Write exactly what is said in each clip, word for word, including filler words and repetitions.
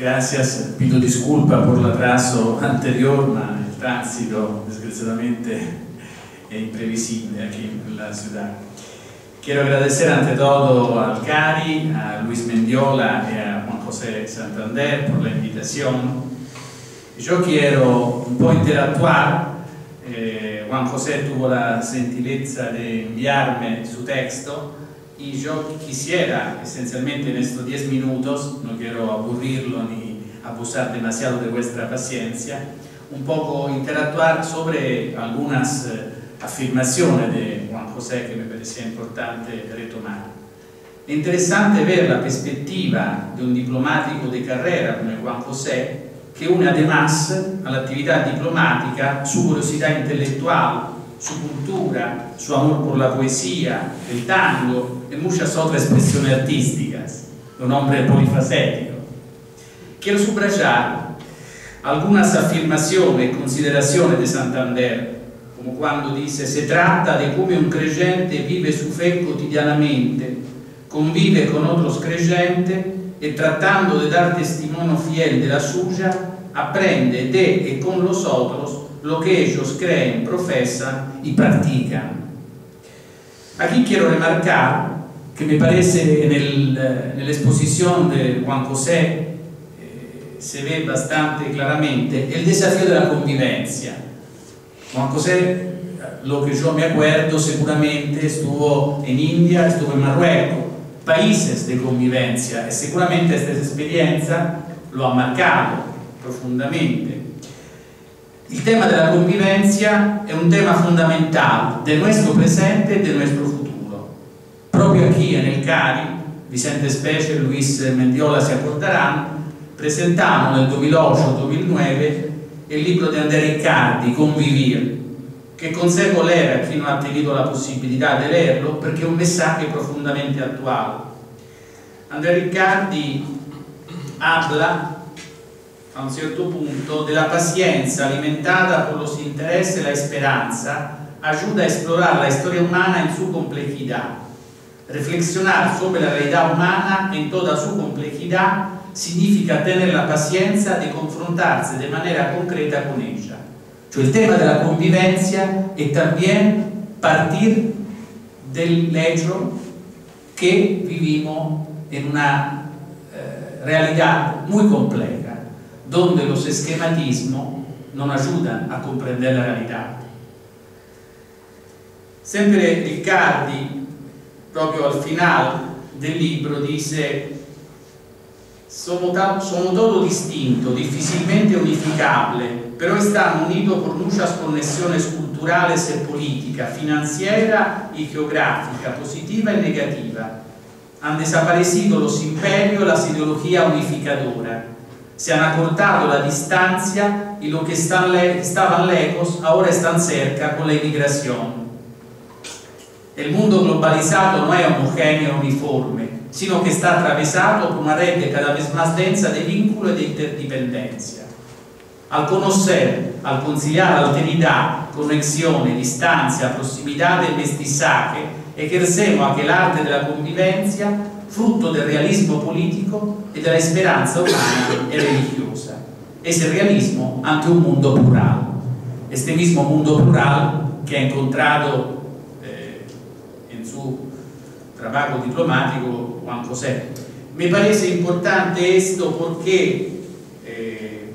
Gracias, pido disculpa por el atraso anterior, ma el tránsito desgraciadamente es imprevisible aquí en la ciudad. Quiero agradecer ante todo al Cari, a Luis Mendiola y a Juan José Santander por la invitación. Yo quiero un poco interactuar. Eh, Juan José tuvo la gentileza de enviarme su texto y yo quisiera, esencialmente en estos diez minutos, no quiero aburrirlo ni abusar demasiado de vuestra paciencia, un poco interactuar sobre algunas eh, afirmaciones de Juan José que me parecía importante retomar. È interessante vedere la prospettiva di un diplomatico di carriera come Juan José, che une además all'attività diplomatica su curiosità intellettuale, su cultura, su amor por la poesía, el tango e muchas otras expresiones artísticas. È un hombre polifacético. Quiero subrayar algunas afirmaciones e consideraciones de Santander, come quando disse: si tratta di come un credente vive su fe quotidianamente, convive con otros creyentes e tratando de dar testimonio fiel de la suya, aprende de e con los otros lo que ellos creen, profesan y practican. Aquí quiero remarcar que me parece en, el, en la exposición de Juan José eh, se ve bastante claramente el desafío de la convivencia. Juan José, lo que yo me acuerdo, seguramente estuvo en India, estuvo en Marruecos, países de convivencia, y seguramente esta experiencia lo ha marcado profundamente. El tema de la convivencia es un tema fundamental de nuestro presente y de nuestro futuro. Proprio aquí en el Cari, Vicente Specie e Luis Mendiola se acordarán, presentamos en el duemilaotto duemilanove il libro di Andrea Riccardi, Convivir, che con sé voleva, chi non ha tenuto la possibilità di leerlo, perché è un messaggio profondamente attuale. Andrea Riccardi parla a un certo punto della pazienza alimentata con lo interesse e la speranza, aiuta a esplorare la storia umana in sua complessità. Reflexionare sobre la realtà umana in tutta la sua complessità significa tenere la pazienza di confrontarsi di maniera concreta con ella. Cioè il tema della convivenza è también partir del hecho che viviamo in una eh, realtà molto complessa, dove lo schematismo non aiuta a comprendere la realtà. Sempre Riccardi, proprio al final del libro, dice: sono, sono todo distinto, difícilmente unificable, pero están unidos por muchas conexiones culturales y políticas, financiera y geográfica, positiva y negativa. Han desaparecido los imperios y las ideologías unificadoras. Se han acortado la distancia y lo que están le estaban lejos ahora están cerca con la inmigración. El mundo globalizado no es homogéneo y uniforme, sino che sta attraversato con una rete cada vez più densa di vincolo e di interdipendenza. Al conoscere, al conciliare alterità, connessione, distanza, prossimità e mestizaje, esercemo anche l'arte della convivenza, frutto del realismo politico e della speranza umana e religiosa. Es il realismo ante un mondo plural. Este mismo mondo plural che ha incontrato eh, in suo trabajo diplomático Juan José. Me parece importante esto porque eh,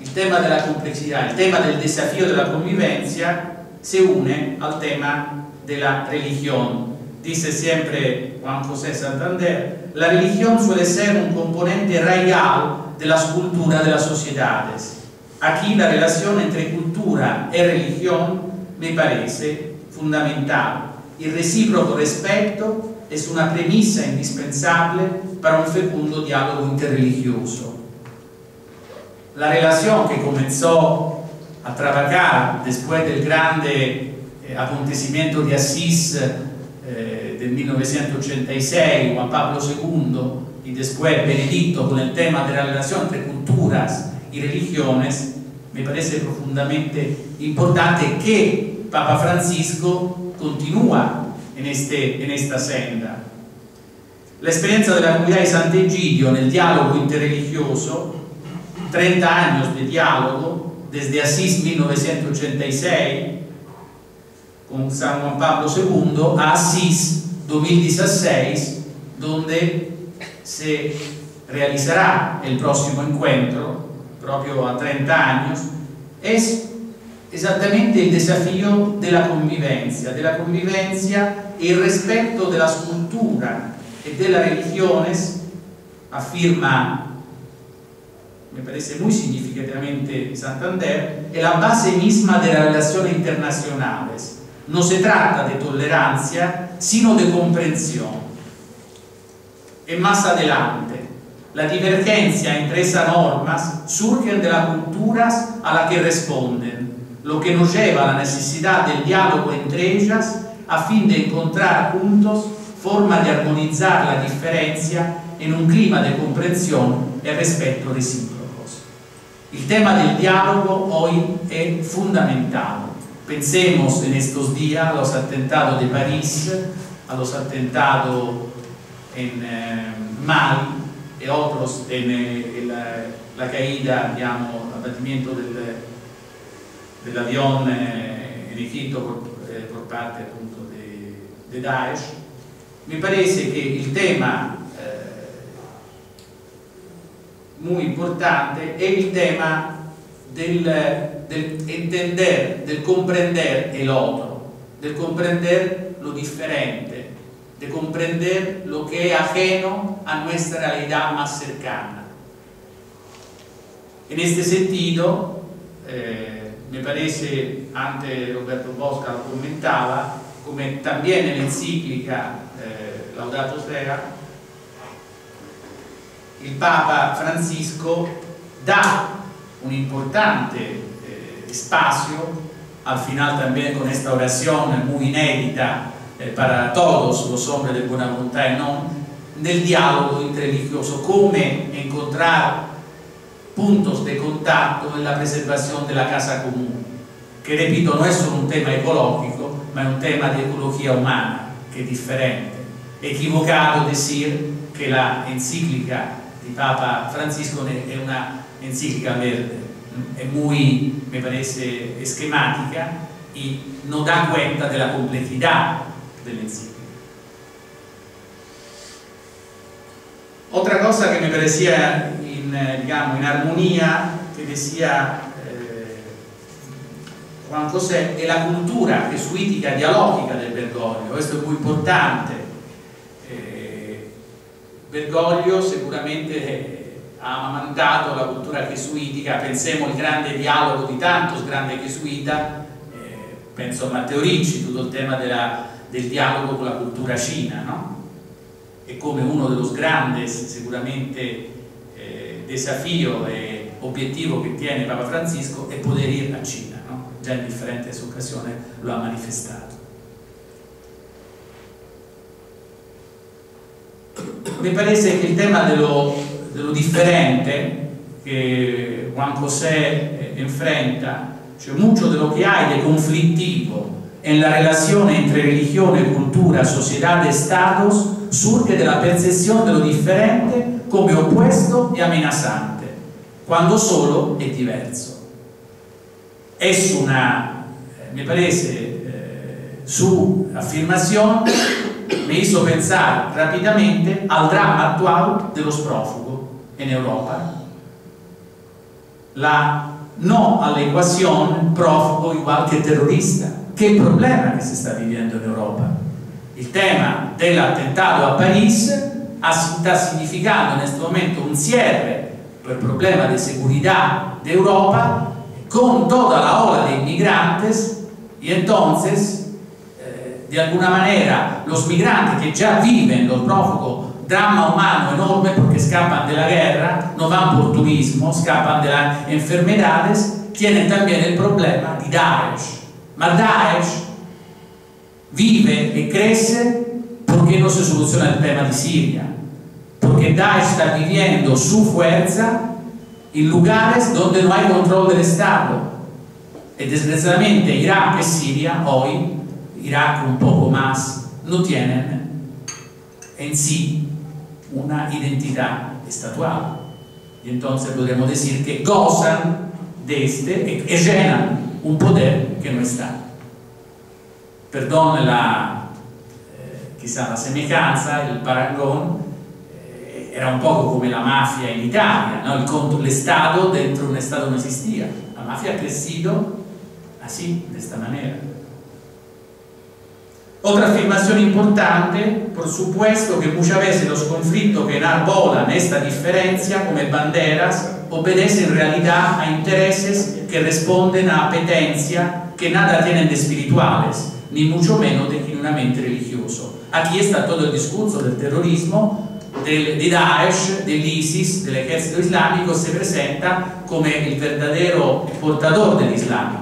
el tema de la complejidad, el tema del desafío de la convivencia se une al tema de la religión. Dice siempre Juan José Santander: la religión suele ser un componente radical de las culturas de las sociedades. Aquí la relación entre cultura y religión me parece fundamental. Il reciproco rispetto è una premissa indispensabile per un fecundo dialogo interreligioso. La relazione che cominciò a travacare después del grande acontecimiento di Assis eh, del millenovecentottantasei, Juan Pablo secondo e después Benedetto, con il tema della relazione tra culturas e religioni, mi parece profondamente importante che Papa Francisco continúa en, este, en esta senda. L'esperienza della comunità di Sant'Egidio nel dialogo interreligioso, trenta anni di dialogo, desde Assis millenovecentottantasei con San Juan Pablo secondo a Assis dos mil dieciséis, dove se realizzerà il prossimo incontro, proprio a trenta anni, è esattamente il desafio della convivenza, della convivenza e il rispetto della cultura e della religione, afferma, mi pare molto significativamente Santander, è la base misma della relazione internazionale. Non si tratta di tolleranza, sino di comprensione. E más adelante, la divergencia entre esas normas surgen de las culturas a las que responden, lo que nos lleva a la necesidad del diálogo entre ellas a fin de encontrar juntos forma de armonizar la diferencia en un clima de comprensión y respeto recíprocos. El tema del diálogo hoy es fundamental. Pensemos en estos días a los atentados de París, a los atentados en eh, Mali, e otros en la, la caída, abbiamo l'abbattimento del, dell'avione in Egitto por, por parte appunto di de, de Daesh. Mi pare che il tema eh, molto importante è il tema del, del entender, del comprender el otro, del comprender lo differente, de comprender lo que es ajeno a nuestra realidad más cercana. En este sentido, eh, me parece, antes Roberto Bosca lo comentaba, como también en la encíclica eh, Laudato Si', el Papa Francisco da un importante eh, espacio, al final también con esta oración muy inédita, para todos los hombres de buena voluntad y no, nel diálogo interreligioso, come encontrar puntos de contacto en la preservación de la casa común, que repito, no es solo un tema ecológico, ma un tema de ecología humana, que es diferente. Equivocado decir que la encíclica de Papa Francisco es una encíclica verde, es muy, me parece, esquemática y no da cuenta de la complejidad dell'enciclica. Otra cosa che mi pare sia in, diciamo, in armonia che vi sia eh, Juan José è la cultura gesuitica dialogica del Bergoglio. Questo è molto importante. eh, Bergoglio sicuramente ha mandato la cultura gesuitica, pensiamo al grande dialogo di tantos grandi gesuita, eh, penso a Matteo Ricci, tutto il tema della del dialogo con la cultura cina, no? E come uno dei grandi sicuramente eh, desafio e obiettivo che tiene Papa Francisco è poter ir a Cina, no? Già in differenti occasioni lo ha manifestato. Mi pare che il tema dello, dello differente che Juan José enfrenta, cioè molto dello che hai di conflittivo en la relación entre religión, cultura, sociedad, estados, surge de la percepción de lo diferente como opuesto y amenazante, cuando solo es diverso. Es una, me parece, eh, su afirmación me hizo pensar rápidamente al drama actual de los prófugos en Europa. La no a la ecuación prófugo igual que terrorista. Che problema che si sta vivendo in Europa? Il tema dell'attentato a Parigi sta significando in questo momento un cierre per il problema di sicurezza d'Europa con tutta la ola dei migrantes, e entonces eh, di alguna maniera los migranti che già vivono il profugo dramma umano enorme perché scappano dalla guerra, non vanno per turismo, scappano dalle enfermedades, tienen anche il problema di Daesh. Ma Daesh vive e cresce perché non si soluziona il tema di Siria, perché Daesh sta vivendo su forza in lugares dove non hai controllo dello Stato, e desgraziatamente Iraq e Siria oggi, Iraq un poco más, non tienen in sí una identidad estatual. Y entonces podemos decir que gozan de este, ejenan un poder que no está. Perdón la, eh, quizá la semejanza, el paragón, eh, era un poco como la mafia en Italia, ¿no? El contro, el Estado dentro de un Estado no existía. La mafia ha crecido así, de esta manera. Otra afirmación importante, por supuesto, que muchas veces los conflictos que enarbolan esta diferencia como banderas obedecen en realidad a intereses que responden a apetencia que nada tienen de espirituales, ni mucho menos de genuinamente religioso. Aquí está todo el discurso del terrorismo, del, de Daesh, dell'ISIS, del ejército islámico, se presenta como el verdadero portador del Islam.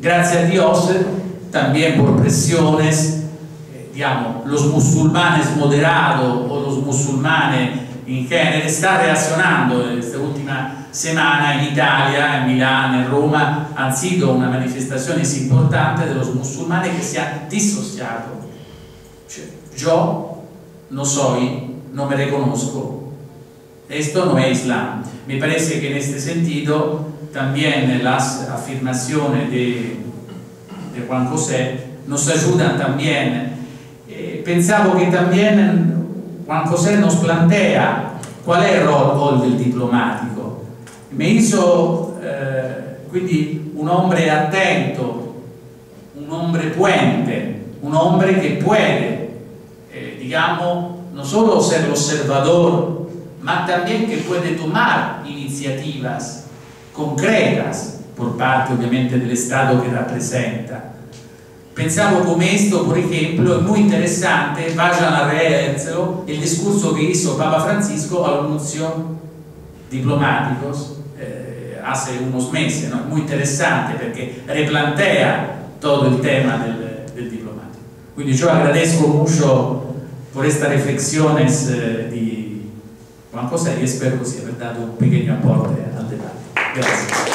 Gracias a Dios, también por presiones, eh, digamos, los musulmanes moderados o los musulmanes in genere, sta reazionando. Questa ultima settimana in Italia, a Milán e Roma, ha sido una manifestazione importante dello musulmani che si è dissociato. Cioè, io non soy, non me riconosco, questo non è Islam. Mi pare che in questo sentito anche l'affermazione di Juan José nos aiuta anche. Eh, pensavo che anche Juan José nos plantea qual è il ruolo del diplomatico. Me hizo eh, quindi un hombre attento, un hombre puente, un hombre che può, eh, diciamo, non solo ser observador, ma también che può tomar iniziativas concretas por parte ovviamente dell'Estato che rappresenta. Pensavo come questo, per esempio, è molto interessante, vayan a leerselo, il discorso che hizo Papa Francisco alla Unción Diplomáticos eh, hace unos mesi, no? È molto interessante perché replantea tutto il tema del, del diplomatico. Quindi io agradezco molto per questa riflessione eh, di Juan José e spero che sia dato un piccolo apporto al dibattito. Grazie.